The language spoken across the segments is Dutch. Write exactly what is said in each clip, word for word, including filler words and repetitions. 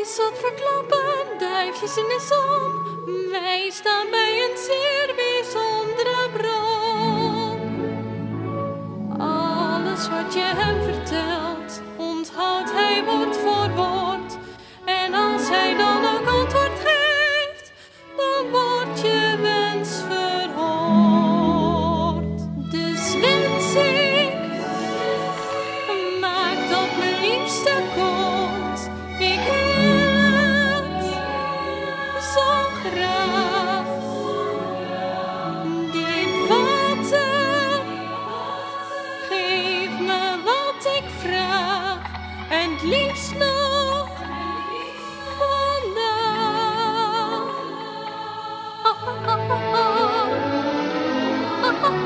Duifjes zat verklappen, duifjes in de zon. Wij staan bij een zeer bijzondere bron. Alles wat je hem vertelt, onthoudt hij woord voor woord. En als hij dan ook antwoord geeft, dan wordt je wens verhoord. Dus wens ik, maak dat mijn liefste komt. Ik wil het zo graag. Diep water, geef me wat ik vraag. En het liefst nog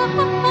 vandaag.